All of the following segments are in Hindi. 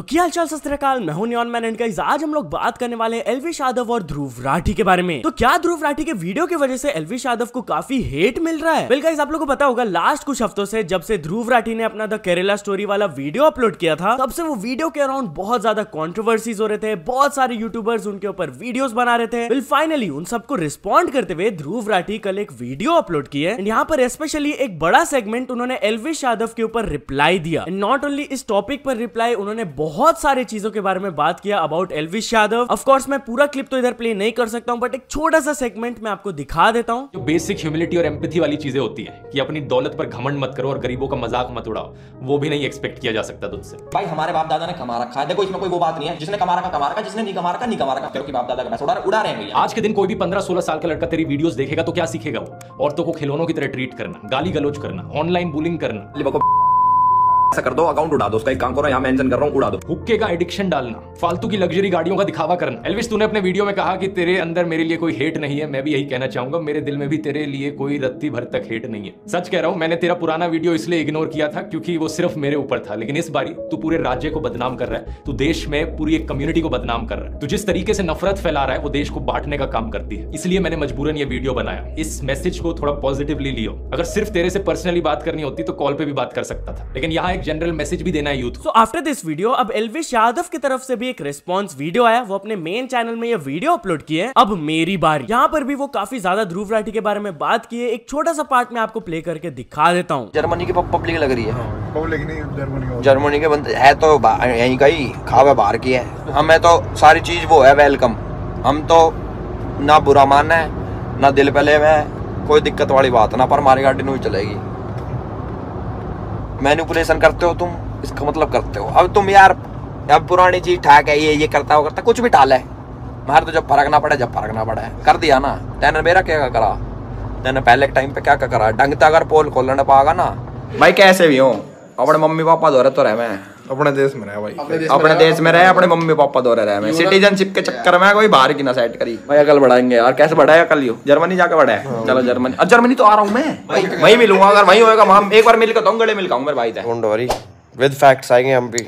तो क्या हालचाल सस्त्रकाल, मैं हूं नियॉन मैन एंड गाइस आज हम लोग बात करने वाले हैं एल्विश यादव और ध्रुव राठी के बारे में। तो क्या ध्रुव राठी के वीडियो की वजह से एल्विश यादव को काफी हेट मिल रहा है? वेल गाइस, आप लोगों को पता होगा लास्ट कुछ हफ्तों से जब से ध्रुव राठी ने अपना द केरला स्टोरी वाला वीडियो अपलोड किया था, तब से वो वीडियो के अराउंड बहुत ज्यादा कॉन्ट्रोवर्सीज हो रहे थे। बहुत सारे यूट्यूबर्स उनके ऊपर वीडियोस बना रहे थे। वेल फाइनली उन सबको रिस्पॉन्ड करते हुए ध्रुव राठी कल एक वीडियो अपलोड किए एंड यहाँ पर स्पेशली एक बड़ा सेगमेंट उन्होंने एल्विश यादव के ऊपर रिप्लाई दिया। नॉट ओनली इस टॉपिक पर रिप्लाई, उन्होंने बहुत सारे चीजों के बारे में बात किया about Elvish Yadav. Of course मैं पूरा क्लिप तो इधर प्ले नहीं कर सकता हूं, बट एक छोटा सा सेगमेंट मैं आपको दिखा देता हूं। जो बेसिक ह्यूमिलिटी और एम्पैथी वाली चीजें होती है कि अपनी दौलत पर घमंड मत करो और गरीबों का मजाक मत उड़ाओ, वो भी नहीं एक्सपेक्ट किया जा सकता तुझसे। भाई हमारे बाप दादा ने कमा रखा है, देखो इसमें कोई वो बात नहीं है। जिसने कमा रखा कमा रखा, जिसने नहीं कमा रखा नहीं कमा रखा। क्योंकि बाप दादा का पैसा उड़ा रहे हैं। आज के दिन कोई भी 15-16 साल का लड़का तेरी वीडियोस देखेगा तो क्या सीखेगा? वो औरतों को खिलौनों की तरह ट्रीट करना, गाली गलौज करना, ऑनलाइन बुलिंग करना, ऐसा कर दो अकाउंट उड़ा दो, उसका एक काम करो यहाँ मेंशन कर रहा हूँ, उड़ा दो, हुक्के का एडिक्शन डालना, फालतू की लग्जरी गाड़ियों का दिखावा करना। एल्विश, तूने अपने वीडियो में कहा कि तेरे अंदर मेरे लिए कोई हेट नहीं है। मैं भी यही कहना चाहूंगा, मेरे दिल में भी तेरे लिए कोई रत्ती भर तक हेट नहीं है। सच कह रहा हूँ, मैंने तेरा पुराना वीडियो इसलिए इग्नोर किया था क्योंकि वो सिर्फ मेरे ऊपर था, लेकिन इस बारी तू पूरे राज्य को बदनाम कर रहा है, तू देश में पूरी एक कम्युनिटी को बदनाम कर रहा है। तू जिस तरीके से नफरत फैला रहा है वो देश को बांटने का काम करती है, इसलिए मैंने मजबूरन ये वीडियो बनाया। इस मैसेज को थोड़ा पॉजिटिवली लियो। अगर सिर्फ तेरे से पर्सनली बात करनी होती तो कॉल पे भी बात कर सकता था, लेकिन यहाँ जनरल मैसेज भी देना है youth. So after this video, अब एल्विश यादव की तरफ से भी एक रिस्पांस वीडियो आया। वो अपने मेन चैनल में ये वीडियो अपलोड किए, अब मेरी बारी। यहाँ पर भी वो काफी ज्यादा ध्रुव राठी के बारे में बात किए। एक छोटा सा पार्ट में आपको प्ले करके दिखा देता हूँ। जर्मनी की पब्लिक लग रही है, पब्लिक नहीं, जर्मनी के बंदे है तो यही का ही खावा बाहर की है। हमें तो सारी चीज वो है वेलकम, हम तो ना बुरा मानना है ना दिल पहले में, कोई दिक्कत वाली बात ना, पर हमारी गाड़ी नहीं चलेगी। मैनिपुलेशन करते हो तुम, इसका मतलब करते हो। अब तुम यार अब पुरानी चीज ठाक है, ये करता वो करता, कुछ भी टाल है मार तो, जब फरकना पड़े जब फरकना पड़ा है कर दिया ना। तैने मेरा क्या करा, तैने पहले के टाइम पे क्या करा, डंगता अगर पोल खोलने पागा ना भाई, कैसे भी हो अपने मम्मी पापा दौरे तो रहे। मैं अपने देश में रहे भाई, अपने देश में रहे, अपने मम्मी पापा दौरे रहे। मैं सिटीजनशिप के चक्कर में कोई बाहर की ना साइड करी भाई। अकल बढ़ाएंगे यार, कैसे बढ़ाया अकल? यो जर्मनी जाके बढ़ाया, चलो जर्मनी। अब जर्मनी तो आ रहा हूँ मैं, वही मिलूंगा, अगर वही होगा हम एक बार मिलकर तो गले मिल खाऊंगा मेरे भाई से। डोंट वरी, विद फैक्ट्स आएंगे हम भी।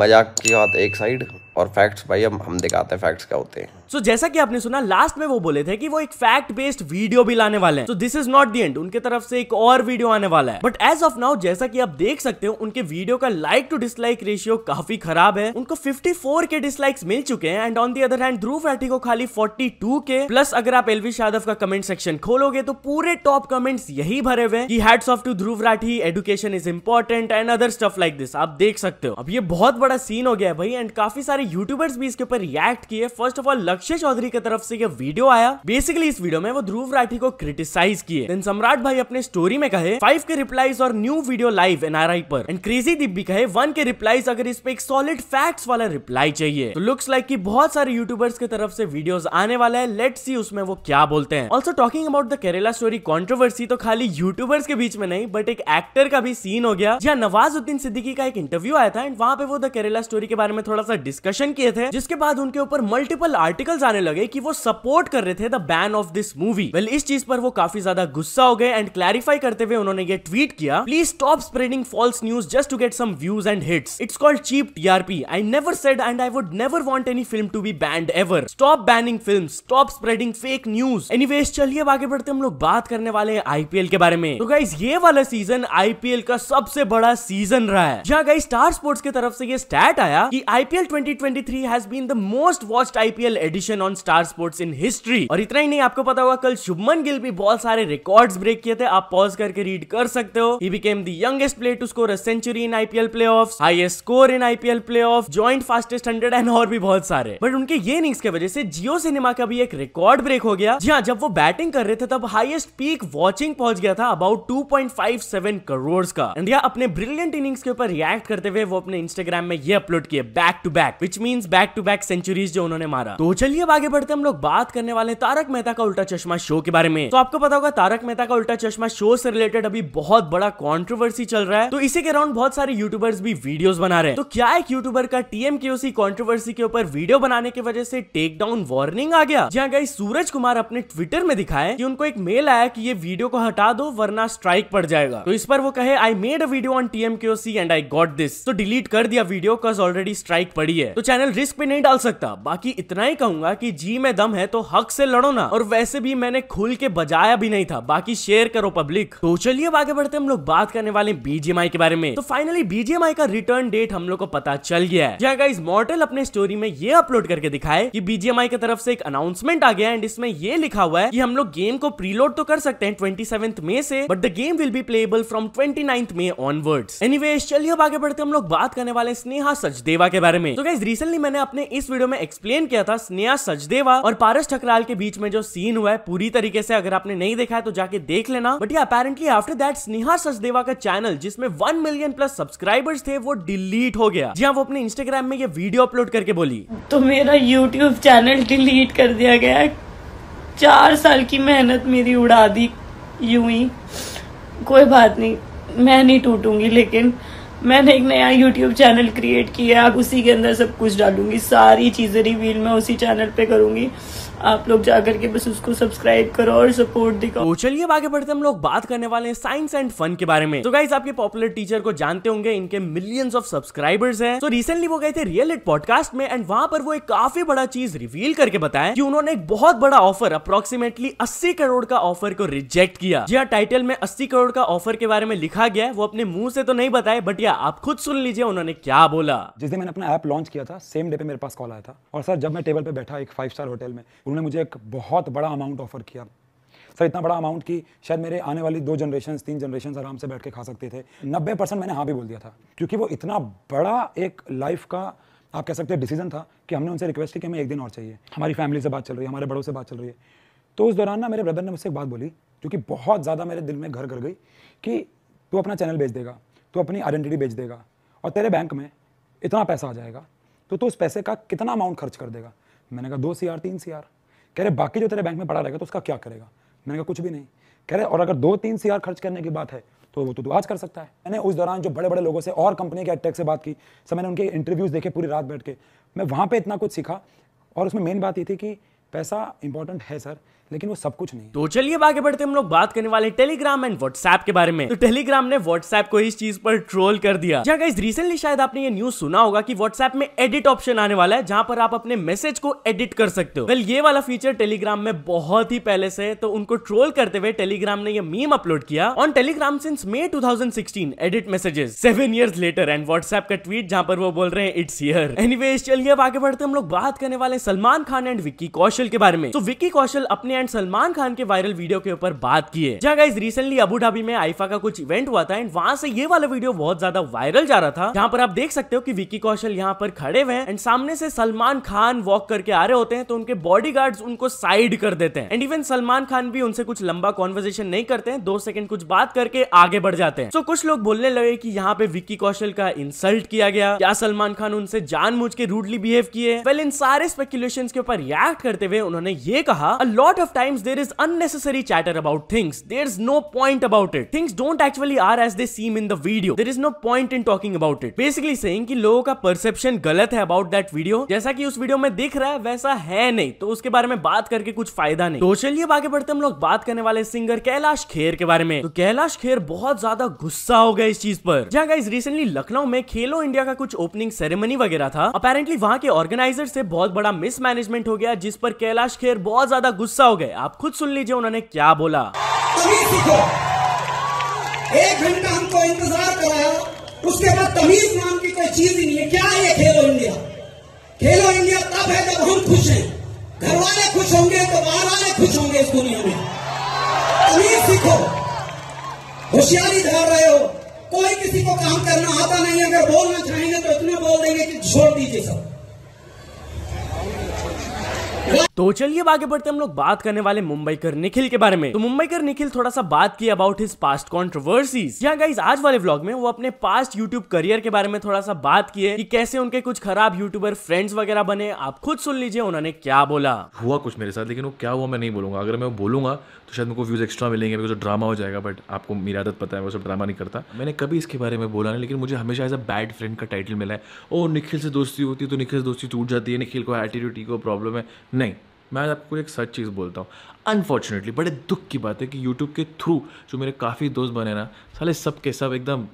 मजाक की बात एक साइड और फैक्ट्स भाई हम दिखाते हैं फैक्ट्स क्या होते हैं। सो जैसा कि आपने सुना लास्ट में वो बोले थे कि वो एक फैक्ट बेस्ड वीडियो भी लाने वाले हैं। So this is not the end, उनके तरफ से एक और वीडियो आने वाला है। बट एज ऑफ नाउ जैसा कि आप देख सकते हो उनके वीडियो का लाइक टू डिसलाइक रेशियो काफी खराब है। उनको 54 के डिसलाइक्स मिल चुके हैं and on the other hand Dhruv Rathee को खाली 42 के। प्लस अगर आप एल्विश यादव का कमेंट सेक्शन खोलोगे तो पूरे टॉप कमेंट्स यही भरे हुए कि hats off to Dhruv Rathee, education is important and other stuff like this, आप देख सकते हो। अब ये बहुत बड़ा सीन हो गया है भाई एंड काफी सारे यूट्यूबर्स भी इसके ऊपर रिएक्ट किए। फर्स्ट ऑफ ऑल लक्ष्य चौधरी की तरफ से ये वीडियो आया। बेसिकली इस वीडियो में वो ध्रुव राठी को क्रिटिसाइज किए। देन सम्राट भाई अपने स्टोरी में कहे 5 के रिप्लाईज और न्यू वीडियो लाइव एनआरआई पर, एंड क्रेजी दीप भी कहे 1 के रिप्लाईज, अगर इस पे एक सॉलिड फैक्ट्स वाला रिप्लाई चाहिए। तो लुक्स लाइक कि बहुत सारे यूट्यूबर्स की तरफ से वीडियोस आने वाला है, लेट्स सी उसमें वो क्या बोलते हैं। Also talking about the Kerala story controversy, तो खाली यूट्यूबर्स के बीच में नहीं बट एक एक्टर का भी सीन हो गया। जहाँ नवाजुद्दीन सिद्दीकी का एक इंटरव्यू आया था एंड वहाँ पे वो द केरला स्टोरी के बारे में थोड़ा सा डिस्कशन किए थे, जिसके बाद उनके ऊपर मल्टीपल आर्टिकल्स आने लगे कि वो सपोर्ट कर रहे थे the ban of this movie. Well इस चीज पर वो काफी ज्यादा गुस्सा हो गए एंड क्लैरिफाई करते हुए उन्होंने ये ट्वीट किया, please stop spreading false news just to get some views and hits, it's called cheap TRP, I never said and I would never want any film to be banned ever, stop banning films, stop spreading fake news. Anyways चलिए अब आगे बढ़ते, हम लोग बात करने वाले हैं आईपीएल के बारे में। तो गाइस ये वाला सीजन आईपीएल का सबसे बड़ा सीजन रहा है, जहां गाइस स्टार स्पोर्ट्स की तरफ से ये स्टैट आया कि IPL 2023 has been the most watched IPL edition on Star Sports in history। और इतना ही नहीं, आपको पता होगा कल शुभमन गिल भी बहुत सारे रिकॉर्ड्स ब्रेक किए थे, आप पॉज करके रीड कर सकते हो। He became the youngest player to score a century in IPL playoffs, highest score in IPL playoffs, joint fastest 100 and और भी बहुत सारे। बट उनके ये इनिंग्स के वजह से जियो सिनेमा का भी एक रिकॉर्ड ब्रेक हो गया। जी हाँ, जब वो बैटिंग कर रहे थे तब हाईएस्ट पीक वॉचिंग पहुंच गया था अबाउट 2.57 करोड़ का। इंडिया अपने ब्रिलियंट इनिंग्स के ऊपर रिएक्ट करते हुए वो अपने इंस्टाग्राम में ये अपलोड किए back to back, which means back to back centuries जो उन्होंने मारा। तो चलिए अब आगे बढ़ते हम लोग बात करने वाले हैं तारक मेहता का उल्टा चश्मा शो के बारे में। तो आपको पता होगा तारक मेहता का उल्टा चश्मा शो से रिलेटेड अभी बहुत बड़ा कॉन्ट्रोवर्सी चल रहा है। तो इसी के अराउंड बहुत सारे यूट्यूबर्स भी वीडियोस बना रहे हैं। तो क्या एक यूट्यूबर का टीएमकेओसी कॉन्ट्रोवर्सी के ऊपर वीडियो बनाने की वजह से टेक डाउन वार्निंग आ गया। जहाँ गई सूरज कुमार अपने ट्विटर में दिखाए कि उनको एक मेल आया कि ये वीडियो को हटा दो वरना स्ट्राइक पड़ जाएगा। तो इस पर वो कहे I made a video on TMKOC and I got this. तो डिलीट कर दिया वीडियो कॉज ऑलरेडी स्ट्राइक पड़ी है। तो चैनल रिस्क पे नहीं डाल सकता। बाकी इतना ही कहूंगा कि जी में दम है तो हक से लड़ो ना, और वैसे भी मैंने खुल के बजाया भी नहीं था, बाकी शेयर करो पब्लिक। तो चलिए आगे बढ़ते हम लोग बात करने वाले बीजीएमआई के बारे में। तो फाइनली बीजीएमआई का रिटर्न डेट हम लोग को पता चल गया है। जहाँ गाइस मॉडल अपने स्टोरी में ये अपलोड करके दिखाए कि बीजीएमआई की तरफ से एक अनाउंसमेंट आ गया एंड इसमें ये लिखा हुआ है कि हम लोग गेम को प्रीलोड तो कर सकते हैं 27 मई से, but the game will be playable from 29 May onwards. Anyways चलिए अब आगे बढ़ते हम लोग बात करने वाले स्नेहा सचदेवा के बारे में। तो गाइस रिसेंटली मैंने अपने इस वीडियो में एक्सप्लेन किया था स्नेहा सचदेवा और पारस ठकराल के बीच में जो सीन हुआ है पूरी तरीके से, अगर आपने नहीं देखा है तो जाके देख लेना। बट ये apparently after that Sneha Sachdeva का चैनल जिसमें 1 मिलियन प्लस सब्सक्राइबर्स थे वो डिलीट हो गया। जी हाँ, वो अपने इंस्टाग्राम में ये वीडियो अपलोड करके बोली तो मेरा यूट्यूब चैनल डिलीट कर दिया गया, 4 साल की मेहनत मेरी उड़ा दी यूं ही। कोई बात नहीं, मैं नहीं टूटूंगी, लेकिन मैंने एक नया YouTube चैनल क्रिएट किया है, उसी के अंदर सब कुछ डालूंगी, सारी चीज़ें रिवील मैं उसी चैनल पे करूंगी। आप लोग जाकर के बस उसको सब्सक्राइब करो और सपोर्ट दिखाओ। तो चलिए आगे बढ़ते हम लोग बात करने वाले हैं साइंस एंड फन के बारे में। तो गाइस आपके पॉपुलर टीचर को जानते होंगे, इनके मिलियंस ऑफ सब्सक्राइबर्स हैं। तो रिसेंटली वो गए थे रियल इट पॉडकास्ट में एंड वहां पर वो एक काफी बड़ा चीज रिवील करके बताया कि उन्होंने एक बहुत बड़ा ऑफर अप्रोक्सीमेटली 80 करोड़ का ऑफर को रिजेक्ट किया। जी हाँ, टाइटल में 80 करोड़ का ऑफर के बारे में लिखा गया है। वो अपने मुंह से तो नहीं बताए, बट या आप खुद सुन लीजिए उन्होंने क्या बोला। जिस दिन मैंने अपना ऐप लॉन्च किया था सेम डे पे मेरे पास कॉल आया था, और सर जब मैं टेबल पे बैठा एक 5 स्टार होटल में, उन्होंने मुझे एक बहुत बड़ा अमाउंट ऑफर किया। सर इतना बड़ा अमाउंट कि शायद मेरे आने वाली 2 जनरेशन 3 जनरेशन आराम से बैठ के खा सकते थे। 90% मैंने हाँ भी बोल दिया था, क्योंकि वो इतना बड़ा एक लाइफ का आप कह सकते हैं डिसीजन था कि हमने उनसे रिक्वेस्ट की कि हमें एक दिन और चाहिए। हमारी फैमिली से बात चल रही है, हमारे बड़ों से बात चल रही है। तो उस दौरान ना मेरे ब्रदर ने मुझसे एक बात बोली जो कि बहुत ज़्यादा मेरे दिल में घर कर गई कि तू अपना चैनल बेच देगा, तो अपनी आइडेंटिटी बेच देगा और तेरे बैंक में इतना पैसा आ जाएगा, तो तू उस पैसे का कितना अमाउंट खर्च कर देगा। मैंने कहा 2 CR 3 CR। कह रहे बाकी जो तेरे बैंक में पड़ा रहेगा तो उसका क्या करेगा। मैंने कहा कुछ भी नहीं। कह रहे और अगर 2-3 CR खर्च करने की बात है तो वो तो तू आज कर सकता है। मैंने उस दौरान जो बड़े बड़े लोगों से और कंपनी के एडटेक से बात की, सब मैंने उनके इंटरव्यूज़ देखे पूरी रात बैठ के, मैं वहाँ पर इतना कुछ सीखा। और उसमें मेन बात ये थी कि पैसा इंपॉर्टेंट है सर, लेकिन वो सब कुछ नहीं। तो चलिए आगे बढ़ते हम लोग बात करने वाले टेलीग्राम एंड व्हाट्सएप के बारे में। तो टेलीग्राम ने व्हाट्सएप को इस चीज पर ट्रोल कर दिया। जहाँ गाइस रिसेंटली शायद आपने ये न्यूज सुना होगा कि व्हाट्सएप में एडिट ऑप्शन आने वाला है, जहाँ पर आप अपने मैसेज को एडिट कर सकते हो। वेल ये वाला फीचर टेलीग्राम में बहुत ही पहले से है। तो उनको ट्रोल करते हुए टेलीग्राम ने यह मीम अपलोड किया, on Telegram since May 2016 edit messages 7 years later, and WhatsApp का ट्वीट जहाँ पर वो बोल रहे हैं इट्स हियर। एनीवेज चलिए अब आगे बढ़ते हम लोग बात करने वाले सलमान खान एंड विक्की कौशल के बारे में। तो विक्की कौशल अपने एंड सलमान खान के वायरल वीडियो के ऊपर बात की है। जहाँ गाइस रिसेंटली अबू धाबी में आईफा का कुछ इवेंट हुआ था एंड वहां से ये वाला वीडियो बहुत ज्यादा वायरल जा रहा था, जहाँ पर आप देख सकते हो कि विक्की कौशल यहाँ पर खड़े हुए हैं एंड सामने से सलमान खान वॉक करके आ रहे होते हैं, तो उनके बॉडीगार्ड्स उनको साइड कर देते हैं एंड इवन सलमान खान भी उनसे कुछ लंबा कॉन्वर्सेशन नहीं करते हैं, 2 सेकंड कुछ बात करके आगे बढ़ जाते हैं। तो कुछ लोग बोलने लगे कि यहाँ पे विक्की कौशल का इंसल्ट किया गया, क्या सलमान खान उनसे जानबूझ के रूडली बिहेव किए। वेल इन सारे स्पेकुलेशंस के ऊपर रिएक्ट करते हुए उन्होंने ये कहा a lot of times there is unnecessary chatter about things, there's no point about it, things don't actually are as they seem in the video, there is no point in talking about it, basically saying कि लोगों का perception गलत है about that video, जैसा कि उस वीडियो में दिख रहा है वैसा है नहीं, तो उसके बारे में बात करके कुछ फायदा नहीं। तो चलिए आगे बढ़ते हम लोग बात करने वाले सिंगर कैलाश खेर के बारे में। तो कैलाश खेर बहुत ज्यादा गुस्सा हो गया इस चीज पर। जहाँ गाइस रिसेंटली लखनऊ में खेलो इंडिया का कुछ ओपनिंग सेरेमनी वगैरह था, अपेरेंटली वहाँ के ऑर्गेनाइजर से बहुत बड़ा मिसमैनेजमेंट हो गया, जिस पर कैलाश खेर बहुत ज्यादा गुस्सा गए। आप खुद सुन लीजिए उन्होंने क्या बोला। तमीज सीखो, 1 घंटा हमको इंतजार कराया, उसके बाद तमीज नाम की कोई चीज ही नहीं है। क्या है खेलो इंडिया? खेलो इंडिया तब है जब हम खुश हैं, घर वाले खुश होंगे तो बाहर वाले खुश होंगे इस दुनिया में। तमीज सीखो, होशियारी धार रहे हो, कोई किसी को काम करना आता नहीं है, अगर बोलना चाहेंगे तो इतने बोल देंगे कि छोड़ दीजिए सब। तो चलिए आगे बढ़ते हम लोग बात करने वाले मुंबईकर निखिल के बारे में। तो मुंबईकर निखिल थोड़ा सा बात की अबाउट हिज पास्ट कंट्रोवर्सीज। या गाइस आज वाले व्लॉग में वो अपने पास्ट यूट्यूब करियर के बारे में थोड़ा सा बात किए कि कैसे उनके कुछ खराब यूट्यूबर फ्रेंड्स वगैरह बने। आप खुद सुन लीजिए उन्होंने क्या बोला। हुआ कुछ मेरे साथ, लेकिन वो क्या हुआ मैं नहीं बोलूंगा। अगर मैं बोलूंगा तो शायद मेरे को व्यूज एक्स्ट्रा मिलेंगे, मेरे को ड्रामा हो जाएगा। बट आपको मेरी आदत पता है, वो सब ड्रामा नहीं करता। मैंने कभी इसके बारे में बोला नहीं, लेकिन मुझे हमेशा एज अ बैड फ्रेंड का टाइटल मिला है। ओ निखिल से दोस्ती होती है तो निखिल से दोस्ती टूट जाती है, निखिल को एटीट्यूड को प्रॉब्लम है। नहीं, मैं आज आपको एक सच चीज़ बोलता हूँ। अनफॉर्चुनेटली बड़े दुख की बात है कि YouTube के थ्रू जो मेरे काफ़ी दोस्त बने ना, साले सब के सब एकदम,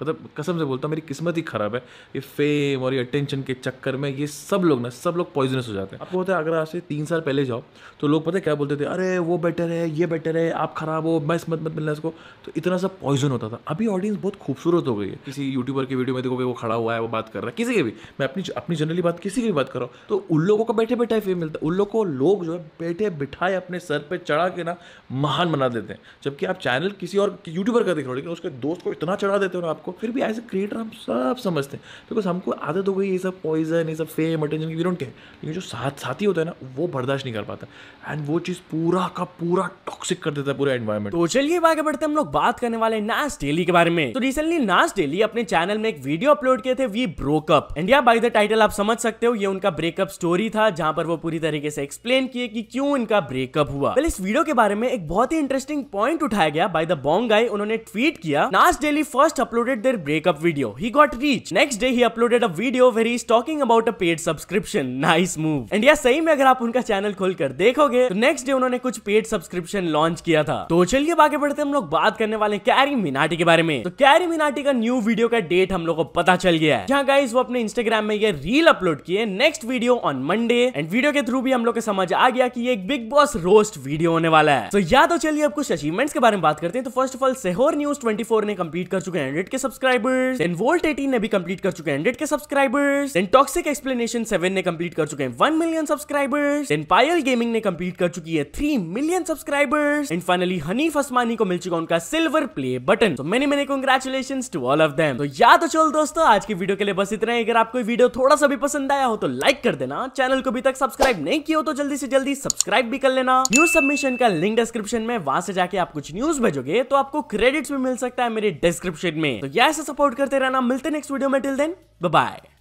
मतलब कसम से बोलता हूँ मेरी किस्मत ही ख़राब है। ये फेम और ये अटेंशन के चक्कर में ये सब लोग पॉइजनस हो जाते हैं। आपको पता है अगर आपसे 3 साल पहले जाओ तो लोग पता है क्या बोलते थे, अरे वो बेटर है, ये बेटर है, आप ख़राब हो, बस मत मिलना इसको। तो इतना सा पॉइजन होता था। अभी ऑडियंस बहुत खूबसूरत हो गई है। किसी यूट्यूबर की वीडियो में देखोगे वो खड़ा हुआ है, वो बात कर रहा है, किसी की भी, मैं अपनी जनरली बात किसी की भी बात कर रहा हूँ। तो उन लोगों को बैठे बैठे फेम मिलता है, उन लोग को लोग जो है बैठे बिठाए अपने सर पर चढ़ा के ना महान बना देते हैं। जबकि आप चैनल किसी और यूट्यूबर का देख रहे हो, लेकिन उसके दोस्त को इतना चढ़ा देते हो ना, फिर भी एज ए क्रिएटर हम सब समझते हैं, बिकॉज हमको आदत हो गई ये सब पॉइजन, ये सब फेम, अटेंशन की वी डोंट केयर। लेकिन जो साथी होता है ना, वो बर्दाश्त नहीं कर पाता, एंड वो चीज पूरा का पूरा टॉक्सिक कर देता है पूरा एनवायरमेंट। तो चलिए आगे बढ़ते हैं हम लोग बात करने वाले NasDaily के बारे में। तो रिसेंटली NasDaily अपने चैनल में एक वीडियो अपलोड किए थे, वी ब्रोक अप, एंड या बाय द टाइटल आप समझ सकते हो ये उनका ब्रेकअप स्टोरी था, जहां पर वो पूरी तरीके से एक्सप्लेन किए कि क्यों इनका ब्रेकअप हुआ। पहले इस वीडियो के बारे में एक बहुत ही इंटरेस्टिंग पॉइंट उठाया गया बाय द बॉन्ग गाय। उन्होंने ट्वीट किया, NasDaily first upload their breakup video. He got reach. Next day he uploaded a video where he is talking about a paid subscription. Nice move. And yeah, सही में अगर आप उनका चैनल खोलकर देखोगे तो next day उन्होंने कुछ paid subscription launch किया था। तो चलिए आगे बढ़ते हैं हम लोग बात करने वाले कैरी मिनाटी के बारे में। तो कैरी मिनाटी का न्यू वीडियो का डेट हम लोग को पता चल गया है। जहाँ गाइस वो अपने इंस्टाग्राम में ये रील अपलोड किए, next video on Monday, and video के थ्रू भी हम लोग को समझ आ गया कि ये एक बिग बॉस रोस्ट वीडियो होने वाला है। तो या तो चलिए अब कुछ अचीवमेंट्स के बारे में बात करते हैं। तो first of all Sehore news 24 ने कंप्लीट कर चुके हैं 100 के सब्सक्राइबर्स, देन वोल्ट 18 ने भी कंप्लीट कर चुके हैं 100 के सब्सक्राइबर्स, देन टॉक्सिक एक्सप्लेनेशन 7 ने कंप्लीट कर चुके हैं 1 million subscribers, then Payal gaming ने कंप्लीट कर चुकी है 3 million subscribers, and finally Hanif Asmani को मिल चुका उनका सिल्वर प्ले बटन। तो many many congratulations to all of them. तो या तो चलो दोस्तों आज की वीडियो के लिए बस इतना ही। अगर आपको वीडियो थोड़ा सा भी पसंद आया हो तो लाइक कर देना, चैनल को अभी तक सब्सक्राइब नहीं किया हो तो जल्दी से जल्दी सब्सक्राइब भी कर लेना। न्यूज सबमिशन का लिंक डिस्क्रिप्शन में, वहां से जाके आप कुछ न्यूज भेजोगे तो आपको क्रेडिट्स भी मिल सकता है मेरे डिस्क्रिप्शन में। तो ऐसे सपोर्ट करते रहना। मिलते हैं नेक्स्ट वीडियो में, टिल देन बाय बाय।